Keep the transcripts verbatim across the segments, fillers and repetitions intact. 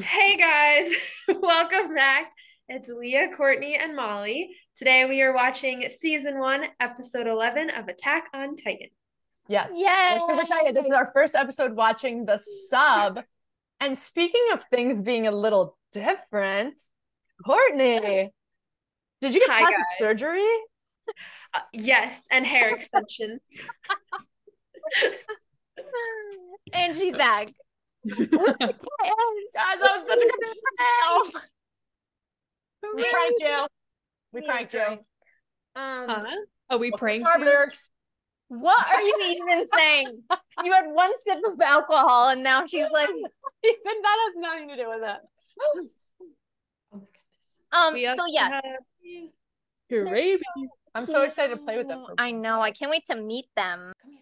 Hey guys, welcome back. It's Leah, Courtney, and Molly. Today we are watching season one, episode eleven of Attack on Titan. Yes. Yes. We're super excited. This is our first episode watching the sub. And speaking of things being a little different, Courtney, did you get plastic surgery? Uh, yes, and hair extensions. And she's back. God, that was such a good oh. We pranked you. We yeah, pranked you. Um, huh? Oh, we pranked you? What are you even saying? You had one sip of alcohol and now she's like, even that has nothing to do with it. Um, so yes. Gravy. I'm so excited to play with them. I know. I can't wait to meet them. Come here.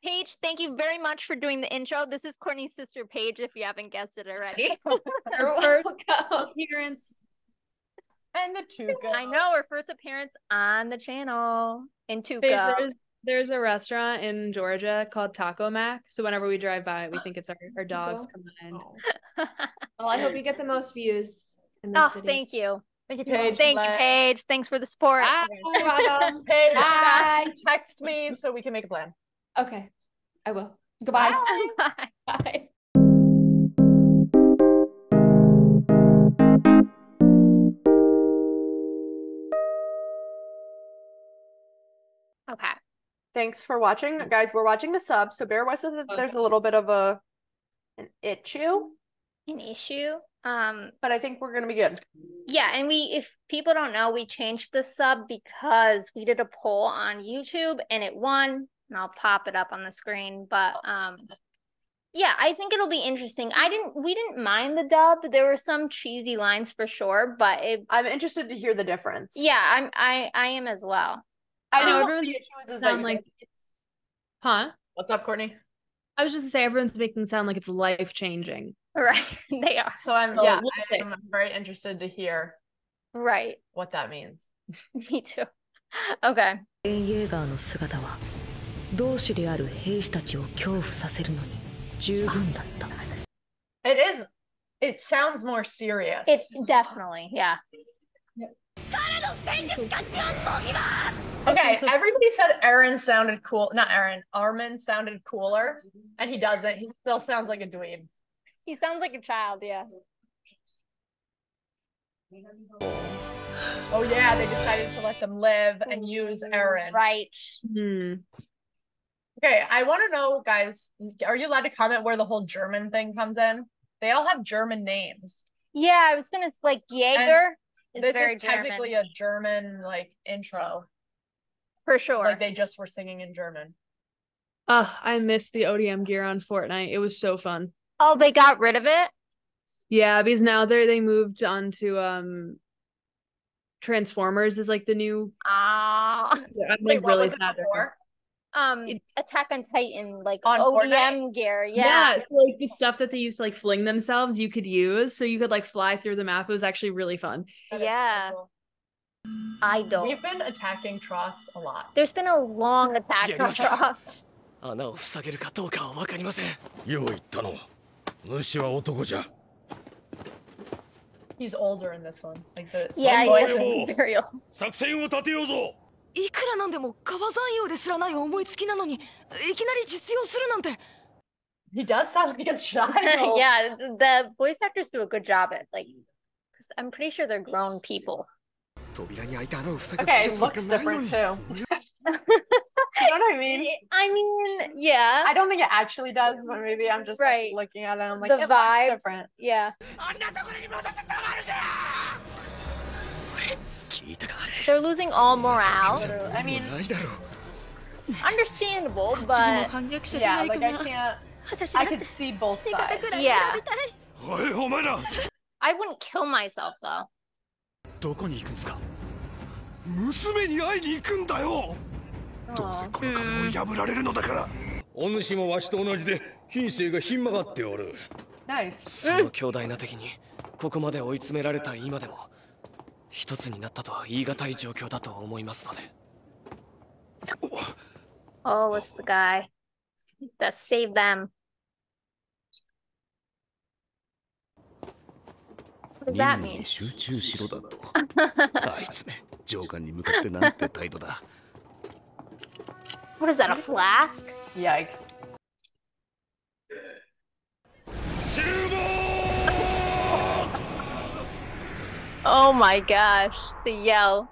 Paige, thank you very much for doing the intro. This is Courtney's sister, Paige, if you haven't guessed it already. Her first appearance. And the Tuca. I know, her first appearance on the channel in Tuca. Paige, there's, there's a restaurant in Georgia called Taco Mac. So whenever we drive by it, we think it's our, our dogs combined. Well, I hope you get the most views in this oh, video. Thank you. Thank you, Paige. Thank you, Paige. Thanks for the support. Bye. Paige, bye. Text me so we can make a plan. Okay, I will. Goodbye. Bye. Bye. Bye. Okay. Thanks for watching, guys. We're watching the sub, so bear with us if there's a little bit of a an issue. An issue. Um, but I think we're gonna be good. Yeah, and we, if people don't know, we changed the sub because we did a poll on YouTube and it won. And I'll pop it up on the screen, but um, yeah, I think it'll be interesting. I didn't, we didn't mind the dub. There were some cheesy lines for sure, but it, I'm interested to hear the difference. Yeah, I'm, I, I am as well. I know um, everyone's issue is sound like it's, huh? What's up, Courtney? I was just to say everyone's making it sound like it's life changing. Right, they are. So I'm, so yeah, we'll I'm very interested to hear. Right. What that means. Me too. Okay. It is, it sounds more serious. It definitely, yeah. Okay, everybody said Eren sounded cool. Not Eren, Armin sounded cooler, and he doesn't. He still sounds like a dweeb. He sounds like a child, yeah. Oh yeah, they decided to let them live and use Eren. Right. Hmm. Okay, I want to know, guys, are you allowed to comment where the whole German thing comes in? They all have German names. Yeah, I was going to, like, Jaeger is this very is technically German. A German, like, intro. For sure. Like, they just were singing in German. Oh, I missed the O D M gear on Fortnite. It was so fun. Oh, they got rid of it? Yeah, because now they they moved on to, um... Transformers is, like, the new... Ah. Oh. Yeah, I'm, like, Wait, really sad before? Um, Attack on Titan, like on O D M Fortnite? Gear, yeah. Yeah, so like the stuff that they used to like fling themselves, you could use, so you could like fly through the map. It was actually really fun. That yeah, cool. I don't. We've been attacking Trost a lot. There's been a long attack on Trost. He's older in this one, like the yeah, he's serial. いくらなんでもカバさん用ですらない思いつきなのにいきなり実用するなんて He does sound like a child. Yeah, the voice actors do a good job at like I'm pretty sure they're grown people. Okay, it looks different too. You know what I mean? I mean, yeah. I don't think it actually does, but maybe I'm just right. like, looking at it and I'm like, the it vibes, looks different. Yeah. They're losing all morale. Literally. I mean, understandable, but yeah, like I can't. I could see both sides. Yeah. I wouldn't kill myself though. Oh. Nice. Mm. Oh, it's the guy that saved them. does that mean? What is that, a flask? Yikes. Oh my gosh, the yell.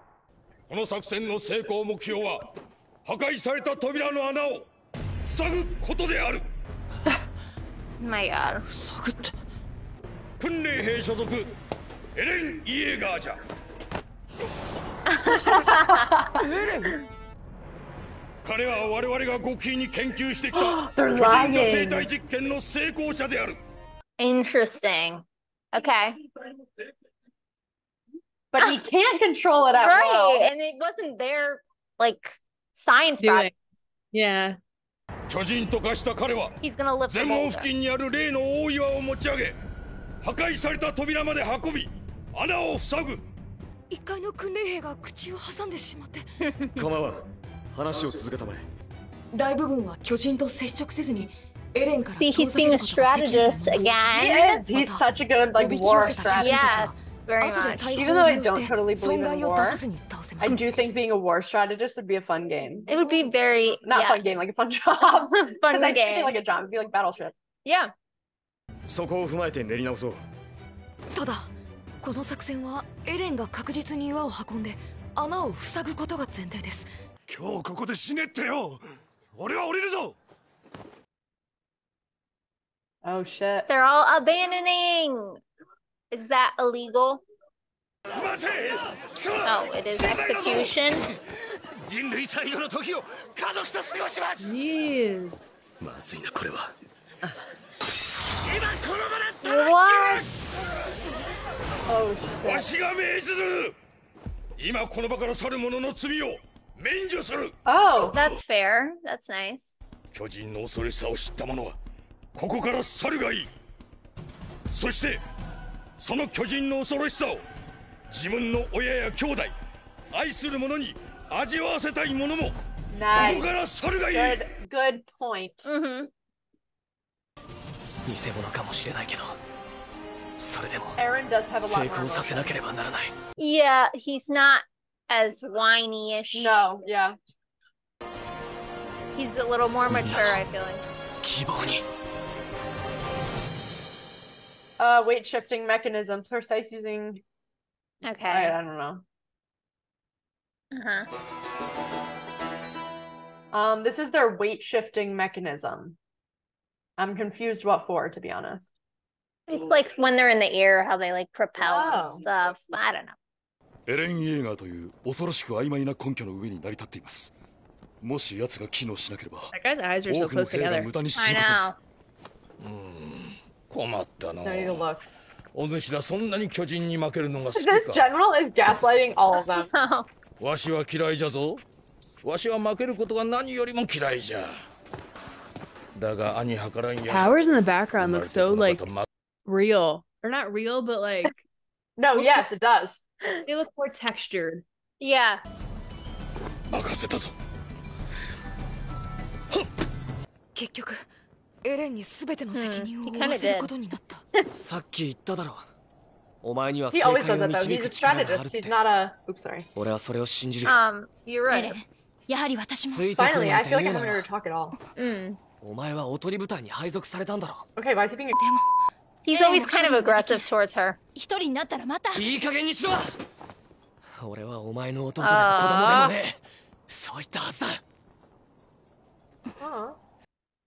My god. Eren Yeager. They're lying. Interesting. Okay. But he can't control it at right. all. Right, and it wasn't their, like, science Do project. It. Yeah. He's gonna lift him over. See, he's being a strategist again. He is. He's such a good, like, war strategist. Yes. Very much. Even though I don't totally believe in war, I do think being a war strategist would be a fun game. It would be very not yeah. fun game, like a fun job. fun I'd game, like a job. It'd be like Battleship. Yeah. Oh shit! They're all abandoning. Is that illegal? No, it is execution. Jeez. What? Oh, shit. Oh, that's fair. That's nice. Nice. Good, good point. Mm-hmm. Eren does have a lot more emotion. Yeah, he's not as whiny-ish. No, yeah. He's a little more mature, I feel like. Uh, weight shifting mechanism, precise using. Okay. I, I don't know. Uh huh. Um, this is their weight shifting mechanism. I'm confused what for, to be honest. It's like when they're in the air, how they like propel oh. and stuff. I don't know. Eren Yeager という恐ろしく曖昧な根拠の上に成り立っています。もし奴が機能しなければ。That guy's eyes are so close together. I know. I need to look. This general is gaslighting all of them. Powers in the background look so like real. Or not real, but like. No, yes, it does. They look more textured. Yeah. Hmm, he kind of did. He always does that though. He's a strategist. He's not a. Oops, sorry. Um, you're right. Finally, I feel like I haven't heard her talk at all. Mm. Okay, why is he being? He's always kind of aggressive towards her. Uh.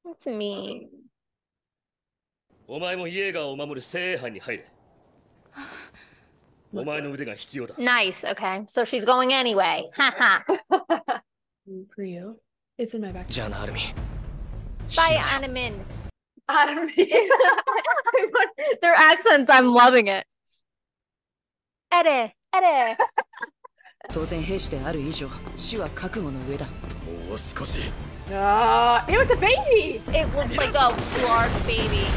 That's mean. Nice, okay. So she's going anyway. Haha. For you. It's in my back. Bye, Armin. Armin. Their accents, I'm loving it. Ere, ere. Uh, it was a baby! It looks like a large baby.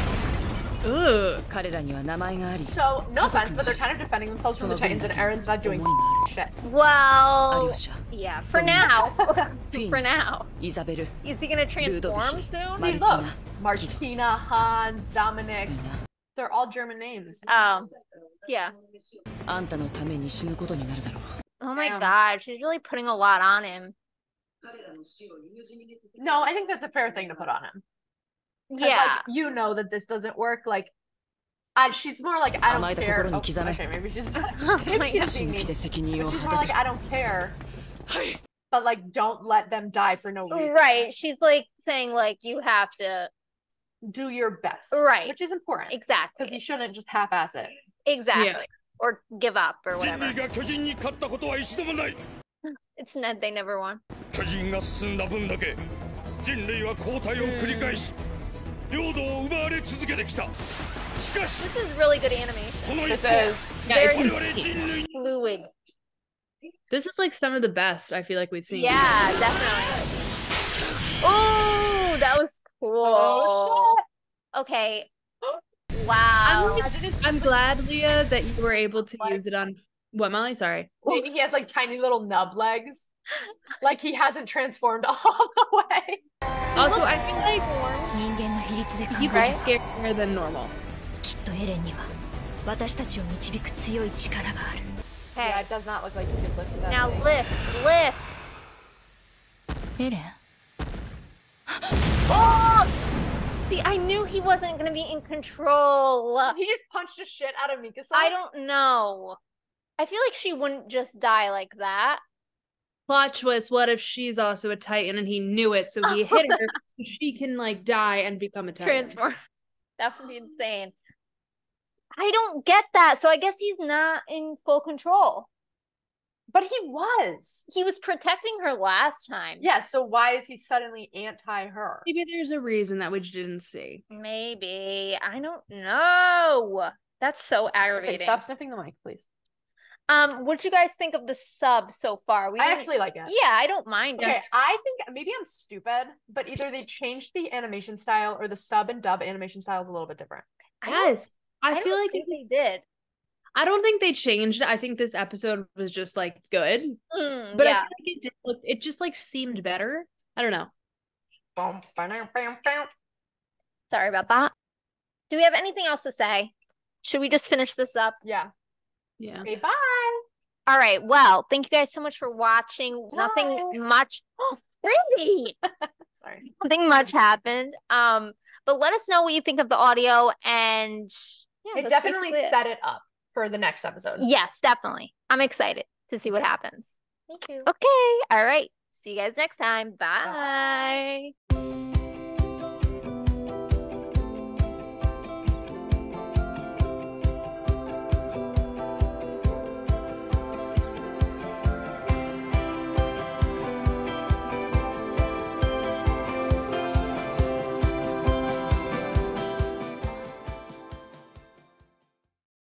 Ooh. So, no offense, but they're kind of defending themselves from the Titans, and Eren's not doing shit. Well, yeah, for now. For now. Is he gonna transform soon? See, look. Martina, Hans, Dominic. They're all German names. Um, yeah. Oh my Damn. God, she's really putting a lot on him. No, I think that's a fair thing to put on him. Yeah. Like, you know that this doesn't work. Like, I, she's more like, I don't care. Oh, okay, maybe she's just maybe she doesn't mean me. She's more like, I don't care. But like, don't let them die for no reason. Right. She's like saying like, you have to do your best. Right. Which is important. Exactly. Because you shouldn't just half-ass it. Exactly. Yeah. Or give up or whatever. It's Ned, they never won. Mm. This is really good anime. This is very fluid. This is like some of the best I feel like we've seen. Yeah, definitely. Oh, that was cool. Oh, okay. Wow. I'm, I'm glad, Leah, that you were able to use it on. What, Molly? Sorry. He has like tiny little nub legs. Like he hasn't transformed all the way. Also, I feel like you could scare more than normal. Hey, yeah, it does not look like you could lift that. Now way. lift, lift. Eren. Oh! See, I knew he wasn't gonna be in control. He just punched the shit out of Mikasa. I don't know. I feel like she wouldn't just die like that. Plot twist, what if she's also a Titan and he knew it, so he hit her so she can like die and become a Titan. Transform. That would be insane. I don't get that. So I guess he's not in full control. But he was. He was protecting her last time. Yeah, so why is he suddenly anti-her? Maybe there's a reason that we didn't see. Maybe. I don't know. That's so aggravating. Okay, stop sniffing the mic, please. Um, what do you guys think of the sub so far? We I actually like it. Yeah, I don't mind okay, it. Okay, I think maybe I'm stupid, but either they changed the animation style or the sub and dub animation style is a little bit different. Yes. I, I feel like if they did. I don't think they changed it. I think this episode was just like good. Mm, but yeah. I feel like it did look, it just like seemed better. I don't know. Sorry about that. Do we have anything else to say? Should we just finish this up? Yeah. Yeah. Okay, bye. All right. Well, thank you guys so much for watching. Bye. Nothing much. Oh, really? Sorry. Nothing much happened. Um, but let us know what you think of the audio, and yeah, it definitely set it up for the next episode. Yes, definitely. I'm excited to see what happens. Thank you. Okay. All right. See you guys next time. Bye. Bye.